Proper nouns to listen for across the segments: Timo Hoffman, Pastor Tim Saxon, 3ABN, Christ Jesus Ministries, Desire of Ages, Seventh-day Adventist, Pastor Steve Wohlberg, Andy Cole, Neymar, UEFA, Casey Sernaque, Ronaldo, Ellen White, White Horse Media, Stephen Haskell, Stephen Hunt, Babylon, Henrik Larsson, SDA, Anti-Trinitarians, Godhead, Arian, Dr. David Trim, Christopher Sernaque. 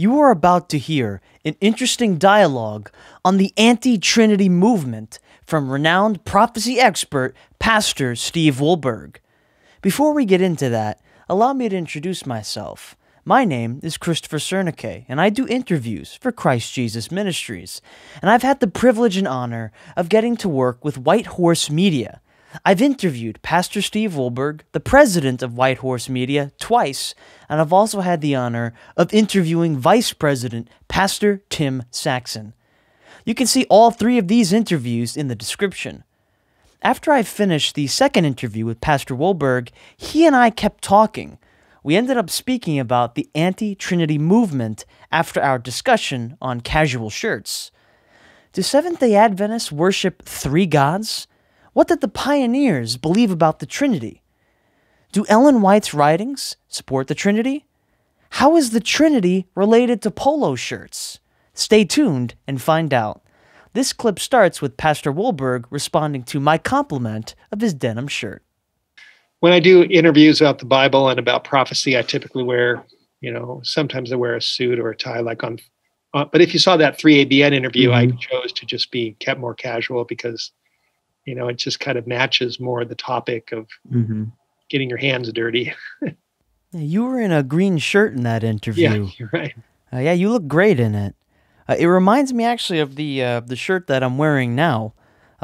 You are about to hear an interesting dialogue on the anti-Trinity movement from renowned prophecy expert Pastor Steve Wohlberg. Before we get into that, allow me to introduce myself. My name is Christopher Sernaque, and I do interviews for Christ Jesus Ministries, and I've had the privilege and honor of getting to work with White Horse Media. I've interviewed Pastor Steve Wohlberg, the president of White Horse Media, twice, and I've also had the honor of interviewing Vice President Pastor Tim Saxon. You can see all three of these interviews in the description. After I finished the second interview with Pastor Wohlberg, he and I kept talking. We ended up speaking about the anti-Trinity movement after our discussion on casual shirts. Do Seventh-day Adventists worship three gods? What did the pioneers believe about the Trinity? Do Ellen White's writings support the Trinity? How is the Trinity related to polo shirts? Stay tuned and find out. This clip starts with Pastor Wohlberg responding to my compliment of his denim shirt. When I do interviews about the Bible and about prophecy, I typically wear, sometimes I wear a suit or a tie, like on, but if you saw that 3ABN interview, I chose to just be kept more casual because, it just kind of matches more the topic of getting your hands dirty. You were in a green shirt in that interview. Yeah, you're right. Yeah, you look great in it. It reminds me actually of the shirt that I'm wearing now.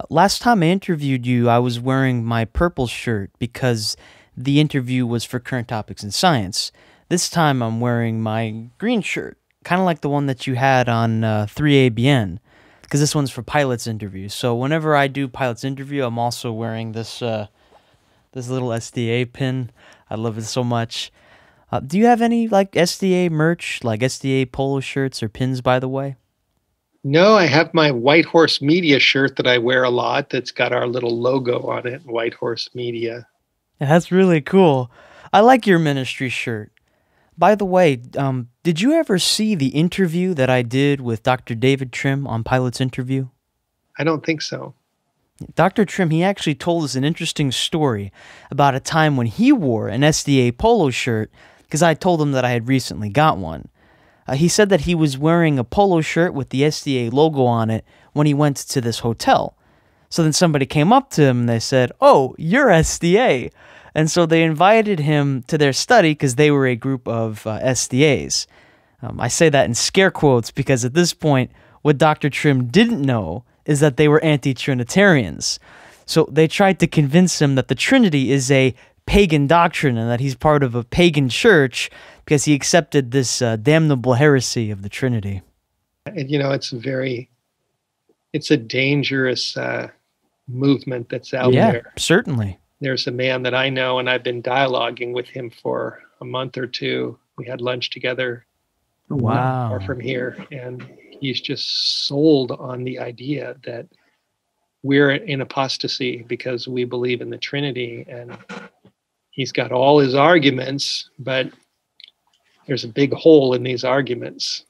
Last time I interviewed you, I was wearing my purple shirt because the interview was for current topics in science. This time I'm wearing my green shirt, kind of like the one that you had on 3ABN, because this one's for pilots interview. So whenever I do pilots interview, I'm also wearing this, this little SDA pin. I love it so much. Do you have any like SDA merch, like SDA polo shirts or pins, by the way? No, I have my White Horse Media shirt that I wear a lot that's got our little logo on it, White Horse Media. Yeah, that's really cool. I like your ministry shirt. By the way, did you ever see the interview that I did with Dr. David Trim on Pilot's Interview? I don't think so. Dr. Trim, he actually told us an interesting story about a time when he wore an SDA polo shirt because I told him that I had recently got one. He said that he was wearing a polo shirt with the SDA logo on it when he went to this hotel. So then somebody came up to him and they said, "Oh, you're SDA." And so they invited him to their study because they were a group of SDAs. I say that in scare quotes because at this point, what Dr. Trim didn't know is that they were anti-Trinitarians. So they tried to convince him that the Trinity is a pagan doctrine and that he's part of a pagan church because he accepted this damnable heresy of the Trinity. And it's a dangerous movement that's out there. Yeah, certainly. There's a man that I know, and I've been dialoguing with him for a month or two. We had lunch together. Wow. Far from here, and he's just sold on the idea that we're in apostasy because we believe in the Trinity, and he's got all his arguments, but there's a big hole in these arguments,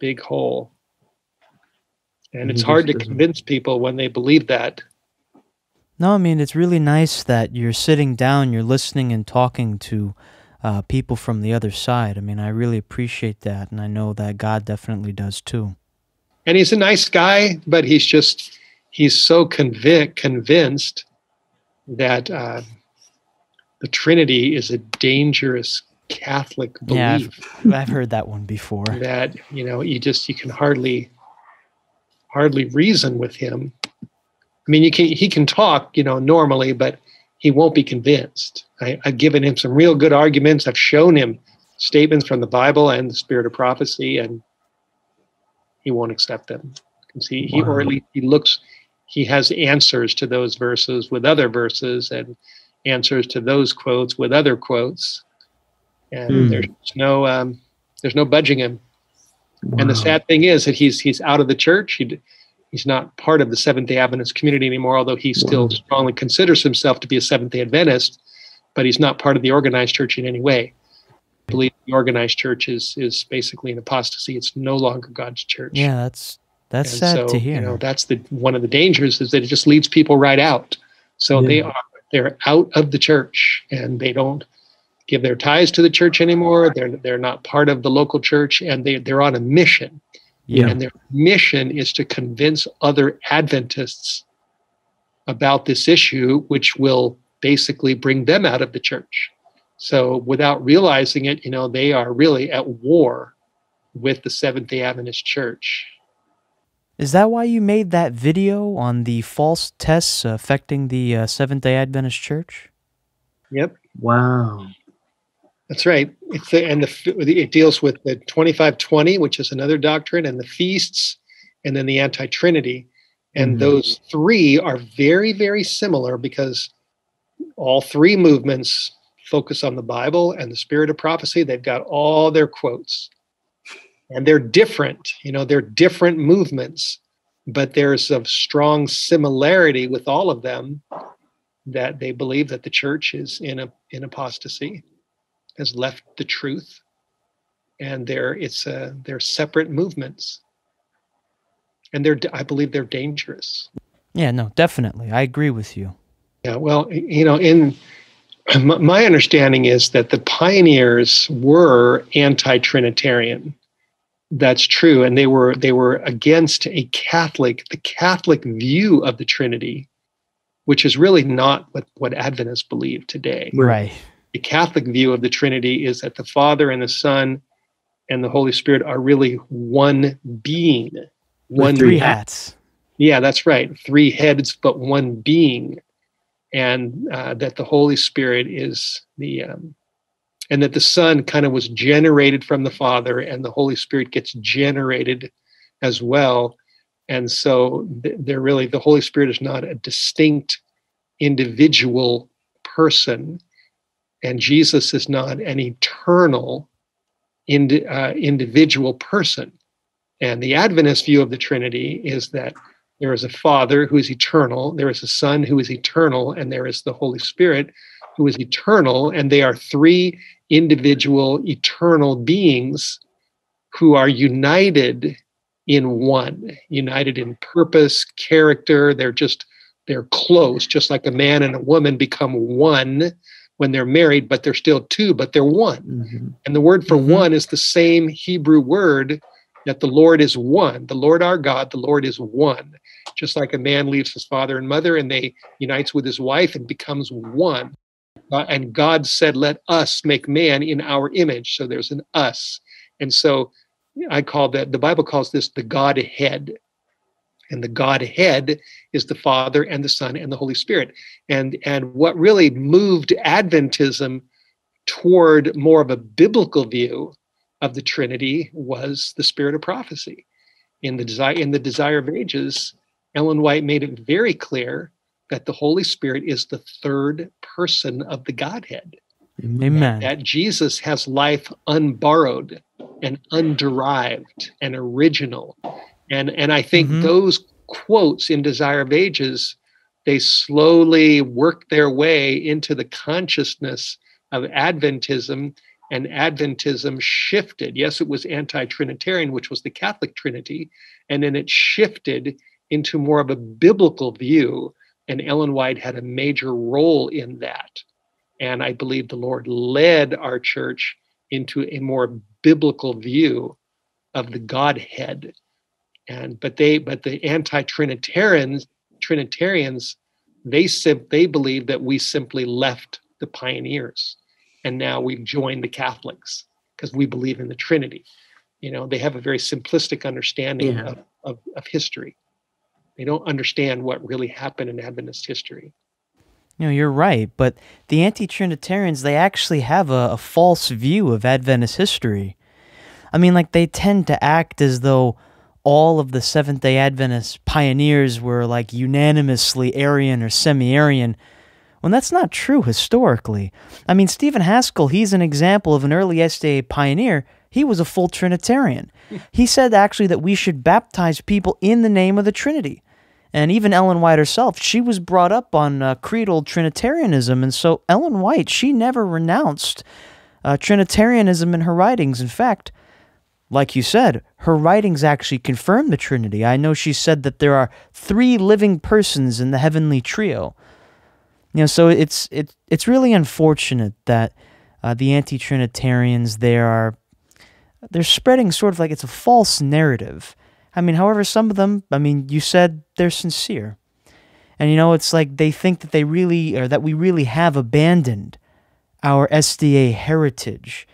big hole. And it's hard to convince people when they believe that. No, I mean, it's really nice that you're sitting down, you're listening and talking to people from the other side. I mean, I really appreciate that, and I know that God definitely does too. And he's a nice guy, but he's just, he's so convinced that the Trinity is a dangerous Catholic belief. Yeah, I've heard that one before. That you can hardly reason with him. I mean, he can talk normally, but he won't be convinced. I've given him some real good arguments. I've shown him statements from the Bible and the Spirit of Prophecy, and he won't accept them. See, wow. Or at least he has answers to those verses with other verses, and answers to those quotes with other quotes. And there's no budging him. Wow. And the sad thing is that he's out of the church. He's not part of the Seventh-day Adventist community anymore, although he still strongly considers himself to be a Seventh-day Adventist, but he's not part of the organized church in any way. I believe the organized church is basically an apostasy. It's no longer God's church. Yeah, that's sad to hear. That's one of the dangers is that it just leads people right out. So they're out of the church, and they don't give their tithes to the church anymore. They're not part of the local church, and they're on a mission. Yeah. And their mission is to convince other Adventists about this issue, which will basically bring them out of the church. So without realizing it, they are really at war with the Seventh-day Adventist Church. Is that why you made that video on the false tests affecting the Seventh-day Adventist Church? Yep. Wow. That's right. It deals with the 25/20, which is another doctrine, and the feasts, and then the anti-Trinity. And those three are very, very similar because all three movements focus on the Bible and the spirit of prophecy. They've got all their quotes. And they're different, they're different movements, but there's a strong similarity with all of them that they believe that the church is in apostasy, has left the truth, and they're separate movements, and I believe they're dangerous. Yeah, no, definitely, I agree with you. Yeah, well, in my understanding is that the pioneers were anti-Trinitarian. That's true, and they were against the Catholic view of the Trinity, which is really not what Adventists believe today. Right. The Catholic view of the Trinity is that the Father and the Son and the Holy Spirit are really one being. One three hats. Yeah, that's right. Three heads, but one being. And that the Holy Spirit is and that the Son kind of was generated from the Father, and the Holy Spirit gets generated as well. And so the Holy Spirit is not a distinct individual person. And Jesus is not an eternal individual person. And the Adventist view of the Trinity is that there is a Father who is eternal, there is a Son who is eternal, and there is the Holy Spirit who is eternal. And they are three individual, eternal beings who are united in one, united in purpose, character. They're close, just like a man and a woman become one when they're married, but they're still two, but they're one. Mm-hmm. And the word for one is the same Hebrew word that the Lord is one. The Lord our God, the Lord is one. Just like a man leaves his father and mother and they unites with his wife and becomes one. And God said, let us make man in our image. So there's an us. And so I call that, the Bible calls this the Godhead. And the Godhead is the Father and the Son and the Holy Spirit. And what really moved Adventism toward more of a biblical view of the Trinity was the spirit of prophecy. In the Desire of Ages, Ellen White made it very clear that the Holy Spirit is the third person of the Godhead. Amen. That Jesus has life unborrowed and underived and original. And I think those quotes in Desire of Ages, they slowly work their way into the consciousness of Adventism, and Adventism shifted. Yes, it was anti-Trinitarian, which was the Catholic Trinity, and then it shifted into more of a biblical view, and Ellen White had a major role in that. And I believe the Lord led our church into a more biblical view of the Godhead. But the anti-Trinitarians, they believe that we simply left the pioneers, and now we've joined the Catholics because we believe in the Trinity. They have a very simplistic understanding of history. They don't understand what really happened in Adventist history. No, you're right. But the anti-Trinitarians, they actually have a false view of Adventist history. I mean, like, they tend to act as though all of the Seventh-day Adventist pioneers were like unanimously Arian or semi-Arian, when that's not true historically. I mean, Stephen Haskell, he's an example of an early SDA pioneer. He was a full Trinitarian. He said actually that we should baptize people in the name of the Trinity. And even Ellen White herself, she was brought up on creedal Trinitarianism, and so Ellen White, she never renounced Trinitarianism in her writings. In fact, like you said, her writings actually confirm the Trinity. I know she said that there are three living persons in the heavenly trio. So it's really unfortunate that the anti-Trinitarians, they're spreading sort of like it's a false narrative. I mean, however, some of them, I mean, you said they're sincere. And, you know, it's like they think that they really, or that we really have abandoned our SDA heritage.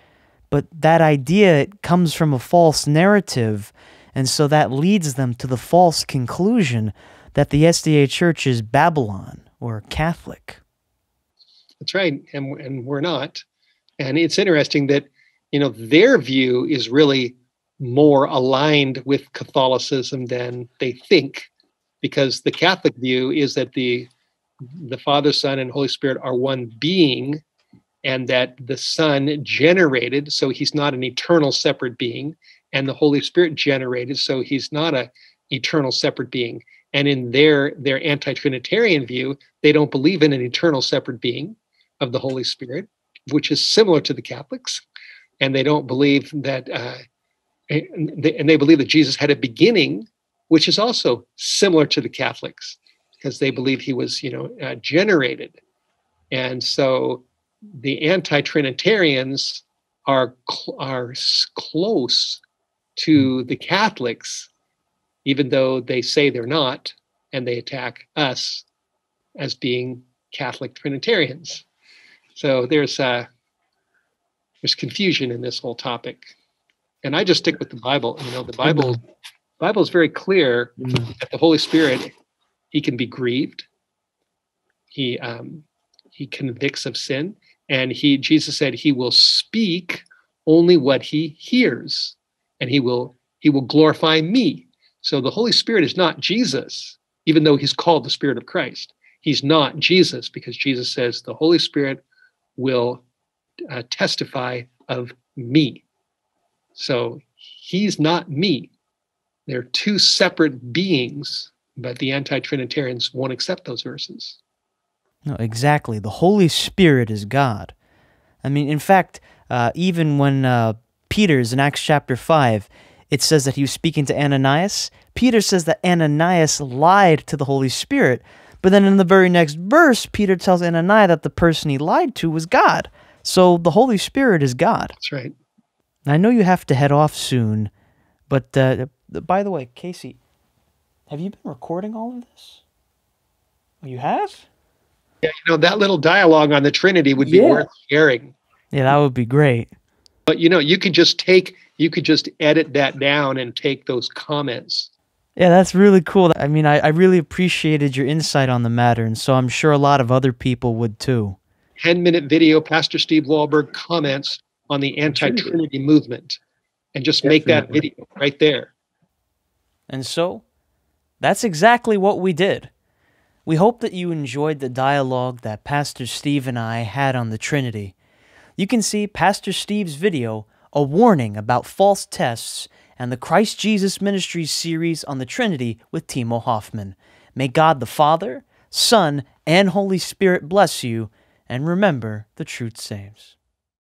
But that idea, it comes from a false narrative, and so that leads them to the false conclusion that the SDA Church is Babylon or Catholic. That's right, and we're not. And it's interesting that, you know, their view is really more aligned with Catholicism than they think, because the Catholic view is that the Father, Son, and Holy Spirit are one being, and that the Son generated, so he's not an eternal separate being, and the Holy Spirit generated, so he's not an eternal separate being. And in their anti-Trinitarian view, they don't believe in an eternal separate being of the Holy Spirit, which is similar to the Catholics, and they don't believe that, and they believe that Jesus had a beginning, which is also similar to the Catholics, because they believe he was, you know, generated. And so the anti-Trinitarians are close to the Catholics, even though they say they're not, and they attack us as being Catholic Trinitarians. So there's confusion in this whole topic, and I just stick with the Bible. You know, the Bible is very clear that the Holy Spirit, he can be grieved. He convicts of sin, and Jesus said he will speak only what he hears, and he will glorify me. So the Holy Spirit is not Jesus, even though he's called the Spirit of Christ. He's not Jesus, because Jesus says the Holy Spirit will testify of me. So he's not me. They're two separate beings, but the anti-Trinitarians won't accept those verses. No, exactly. The Holy Spirit is God. I mean, in fact, even when Peter's in Acts chapter 5, it says that he was speaking to Ananias. Peter says that Ananias lied to the Holy Spirit. But then in the very next verse, Peter tells Ananias that the person he lied to was God. So the Holy Spirit is God. That's right. I know you have to head off soon, but by the way, Casey, have you been recording all of this? You have? Yeah, you know, that little dialogue on the Trinity would be worth sharing. Yeah, that would be great. But, you know, you could just edit that down and take those comments. Yeah, that's really cool. I mean, I really appreciated your insight on the matter, and so I'm sure a lot of other people would too. 10-minute video, Pastor Steve Wohlberg comments on the anti-Trinity movement, and just make that video right there. And so, that's exactly what we did. We hope that you enjoyed the dialogue that Pastor Steve and I had on the Trinity. You can see Pastor Steve's video, A Warning About False Tests, and the Christ Jesus Ministries series on the Trinity with Timo Hoffman. May God the Father, Son, and Holy Spirit bless you, and remember, the truth saves.